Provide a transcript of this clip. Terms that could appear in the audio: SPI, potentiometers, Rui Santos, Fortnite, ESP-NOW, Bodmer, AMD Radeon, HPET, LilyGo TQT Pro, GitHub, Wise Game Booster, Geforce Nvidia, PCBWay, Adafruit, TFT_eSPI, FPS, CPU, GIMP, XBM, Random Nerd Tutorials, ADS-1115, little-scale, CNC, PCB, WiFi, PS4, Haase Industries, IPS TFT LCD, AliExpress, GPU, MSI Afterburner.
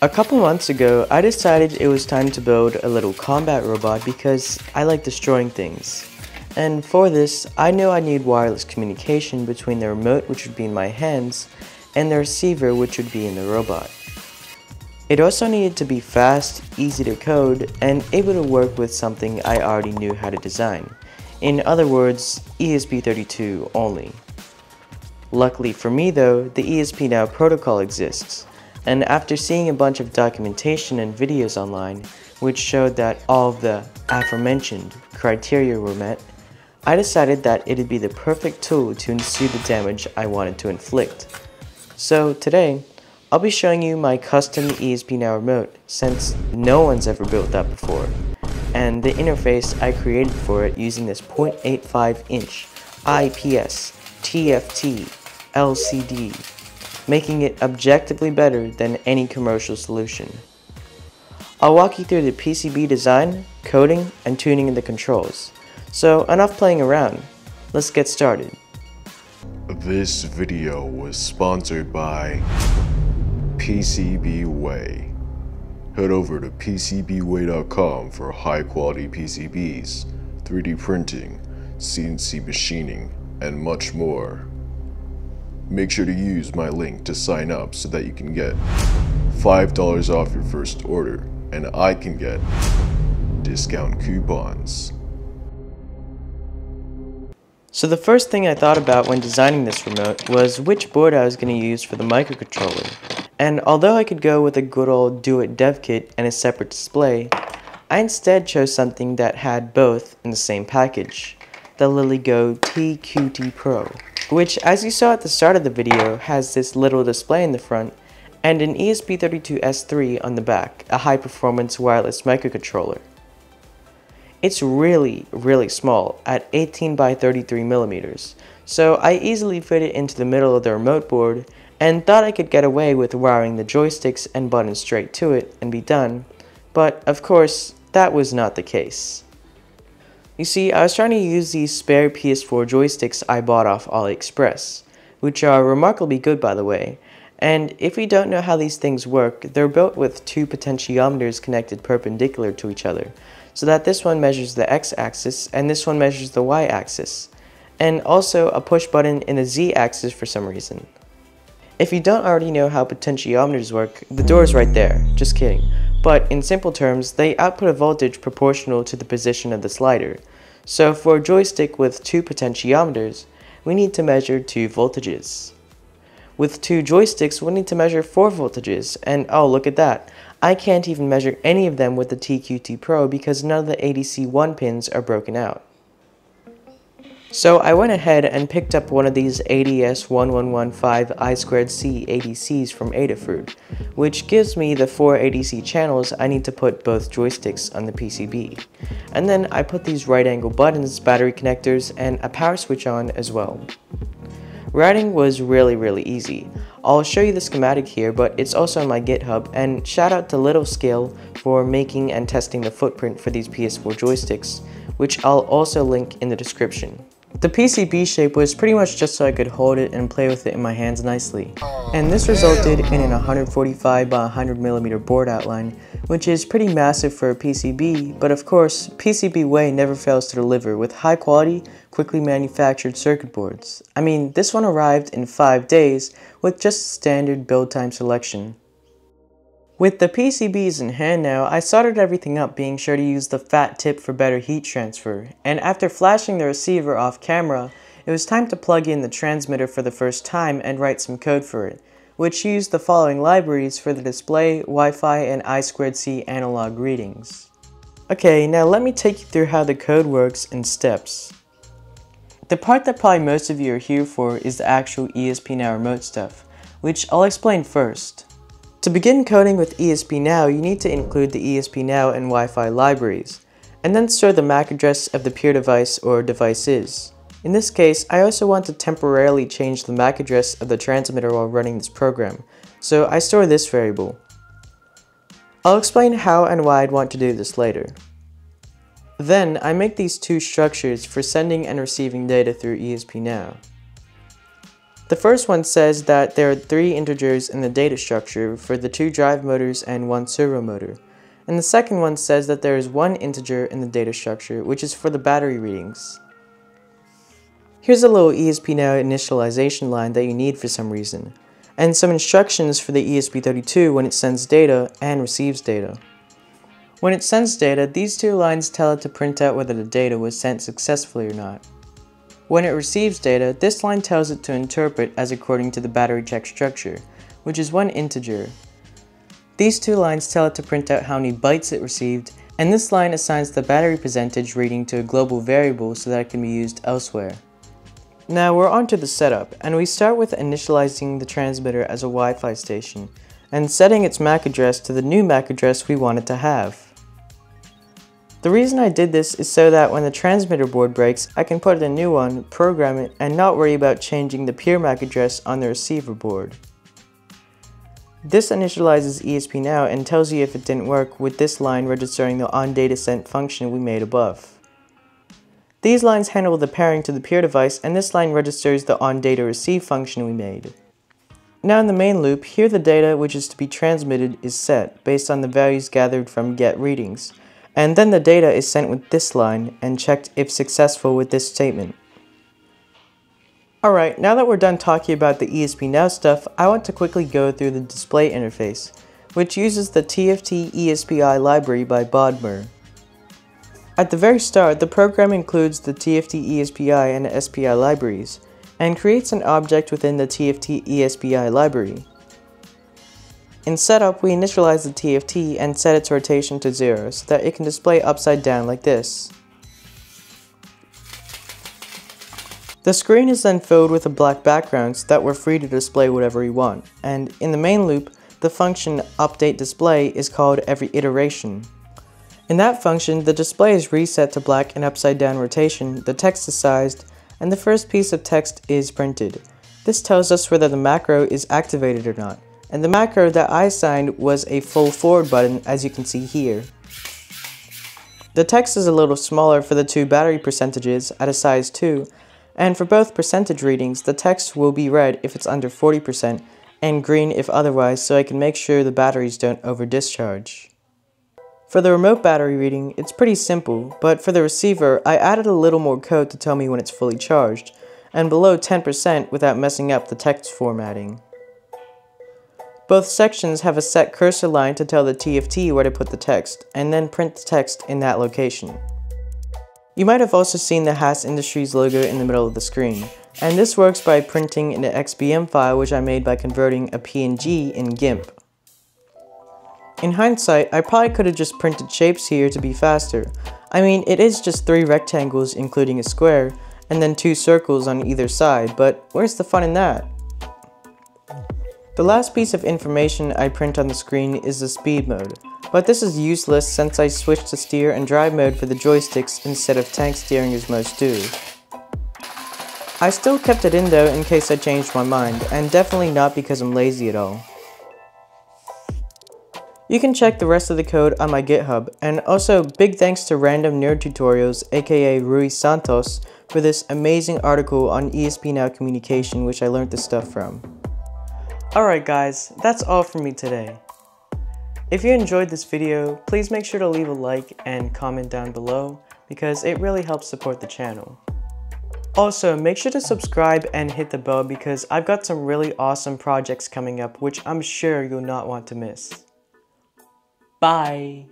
A couple months ago, I decided it was time to build a little combat robot because I like destroying things. And for this, I knew I need wireless communication between the remote, which would be in my hands, and the receiver, which would be in the robot. It also needed to be fast, easy to code, and able to work with something I already knew how to design. In other words, ESP32 only. Luckily for me though, the ESP-NOW protocol exists. And after seeing a bunch of documentation and videos online, which showed that all of the aforementioned criteria were met, I decided that it'd be the perfect tool to ensue the damage I wanted to inflict. So today, I'll be showing you my custom ESP-NOW remote, since no one's ever built that before, and the interface I created for it using this 0.85-inch IPS TFT LCD, making it objectively better than any commercial solution. I'll walk you through the PCB design, coding, and tuning of the controls. So enough playing around, let's get started. This video was sponsored by PCBWay. Head over to PCBWay.com for high quality PCBs, 3D printing, CNC machining, and much more. Make sure to use my link to sign up so that you can get $5 off your first order, and I can get discount coupons. So the first thing I thought about when designing this remote was which board I was going to use for the microcontroller. And although I could go with a good old do-it DevKit and a separate display, I instead chose something that had both in the same package, the LilyGo TQT Pro, which, as you saw at the start of the video, has this little display in the front and an ESP32S3 on the back, a high-performance wireless microcontroller. It's really small at 18 by 33 millimeters, so I easily fit it into the middle of the remote board and thought I could get away with wiring the joysticks and buttons straight to it and be done, but of course that was not the case. You see, I was trying to use these spare PS4 joysticks I bought off AliExpress, which are remarkably good by the way, and if you don't know how these things work, they're built with two potentiometers connected perpendicular to each other, so that this one measures the x-axis and this one measures the y-axis, and also a push button in the z-axis for some reason. If you don't already know how potentiometers work, the door is right there, just kidding. But in simple terms, they output a voltage proportional to the position of the slider. So for a joystick with two potentiometers, we need to measure two voltages. With two joysticks, we'll need to measure four voltages, and oh look at that, I can't even measure any of them with the TQT Pro because none of the ADC1 pins are broken out. So I went ahead and picked up one of these ADS-1115 I2C ADCs from Adafruit, which gives me the four ADC channels I need to put both joysticks on the PCB. And then I put these right angle buttons, battery connectors, and a power switch on as well. Routing was really easy. I'll show you the schematic here, but it's also on my GitHub, and shout out to little-scale for making and testing the footprint for these PS4 joysticks, which I'll also link in the description. The PCB shape was pretty much just so I could hold it and play with it in my hands nicely, and this resulted in an 145 by 100 millimeter board outline, which is pretty massive for a PCB, but of course, PCBWay never fails to deliver with high quality, quickly manufactured circuit boards. I mean, this one arrived in 5 days with just standard build time selection. With the PCBs in hand now, I soldered everything up, being sure to use the fat tip for better heat transfer, and after flashing the receiver off camera, it was time to plug in the transmitter for the first time and write some code for it, which used the following libraries for the display, Wi-Fi, and I2C analog readings. Okay, now let me take you through how the code works in steps. The part that probably most of you are here for is the actual ESP-NOW remote stuff, which I'll explain first. To begin coding with ESP-NOW, you need to include the ESP-NOW and Wi-Fi libraries, and then store the MAC address of the peer device or devices. In this case, I also want to temporarily change the MAC address of the transmitter while running this program, so I store this variable. I'll explain how and why I'd want to do this later. Then, I make these two structures for sending and receiving data through ESP-NOW. The first one says that there are 3 integers in the data structure for the 2 drive motors and 1 servo motor. And the second one says that there is 1 integer in the data structure, which is for the battery readings. Here's a little ESP-NOW initialization line that you need for some reason, and some instructions for the ESP32 when it sends data and receives data. When it sends data, these 2 lines tell it to print out whether the data was sent successfully or not. When it receives data, this line tells it to interpret as according to the battery check structure, which is 1 integer. These 2 lines tell it to print out how many bytes it received, and this line assigns the battery percentage reading to a global variable so that it can be used elsewhere. Now we're on to the setup, and we start with initializing the transmitter as a Wi-Fi station, and setting its MAC address to the new MAC address we want it to have. The reason I did this is so that when the transmitter board breaks, I can put in a new one, program it, and not worry about changing the pure MAC address on the receiver board. This initializes ESP-NOW and tells you if it didn't work, with this line registering the onDataSent function we made above. These lines handle the pairing to the pure device, and this line registers the onDataReceive function we made. Now in the main loop, here the data which is to be transmitted is set, based on the values gathered from get readings. And then the data is sent with this line, and checked if successful with this statement. Alright, now that we're done talking about the ESP-NOW stuff, I want to quickly go through the display interface, which uses the TFT_eSPI library by Bodmer. At the very start, the program includes the TFT_eSPI and the SPI libraries, and creates an object within the TFT_eSPI library. In setup, we initialize the TFT and set its rotation to 0 so that it can display upside down like this. The screen is then filled with a black background so that we're free to display whatever we want, and in the main loop, the function updateDisplay is called every iteration. In that function, the display is reset to black and upside down rotation, the text is sized, and the first piece of text is printed. This tells us whether the macro is activated or not. And the macro that I assigned was a full forward button, as you can see here. The text is a little smaller for the 2 battery percentages at a size 2, and for both percentage readings, the text will be red if it's under 40% and green if otherwise, so I can make sure the batteries don't over discharge. For the remote battery reading, it's pretty simple, but for the receiver, I added a little more code to tell me when it's fully charged, and below 10% without messing up the text formatting. Both sections have a set cursor line to tell the TFT where to put the text, and then print the text in that location. You might have also seen the Haase Industries logo in the middle of the screen, and this works by printing an XBM file which I made by converting a PNG in GIMP. In hindsight, I probably could have just printed shapes here to be faster. I mean, it is just 3 rectangles including a square, and then 2 circles on either side, but where's the fun in that? The last piece of information I print on the screen is the speed mode, but this is useless since I switched to steer and drive mode for the joysticks instead of tank steering as most do. I still kept it in though in case I changed my mind, and definitely not because I'm lazy at all. You can check the rest of the code on my GitHub, and also big thanks to Random Nerd Tutorials, aka Rui Santos, for this amazing article on ESP-NOW communication which I learned this stuff from. Alright guys, that's all from me today. If you enjoyed this video, please make sure to leave a like and comment down below because it really helps support the channel. Also, make sure to subscribe and hit the bell because I've got some really awesome projects coming up which I'm sure you'll not want to miss. Bye!